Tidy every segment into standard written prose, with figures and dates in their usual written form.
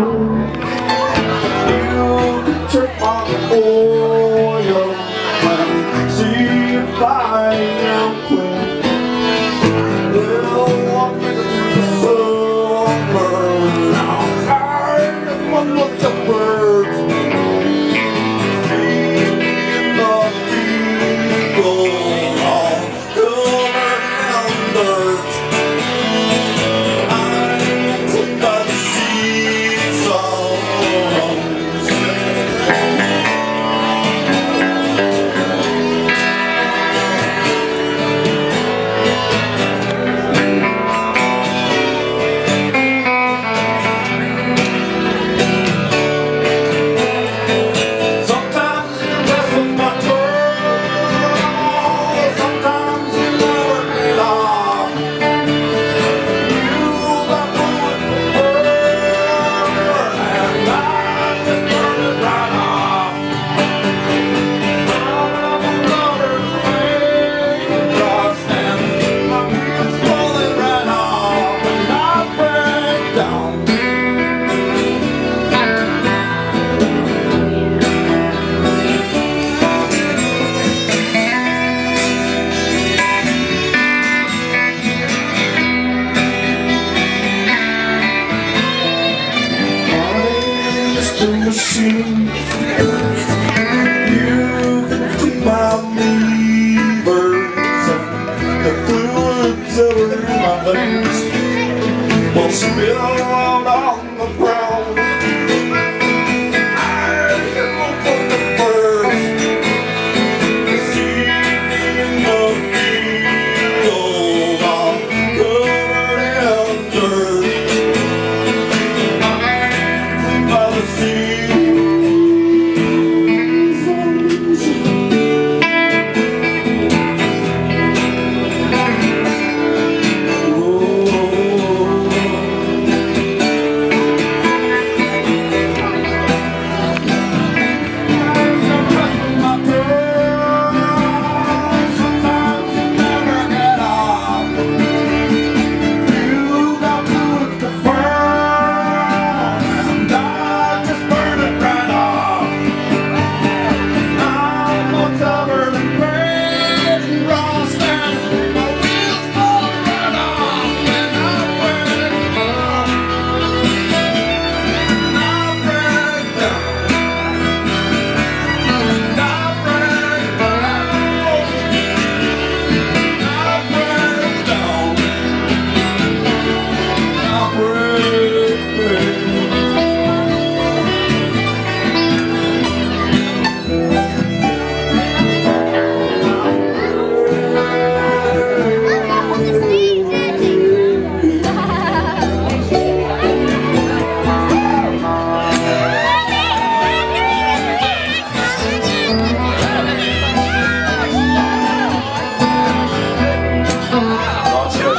You took my oil, but see if I am quick. We'll walk into the summer. I'm gonna look at birds, see the people all covered in dirt. Machine, you took my levers, the fluids over my veins will spill out on the ground. I am for the birds, seeing the people all covered in dirt. I'm by the sea.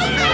Yes.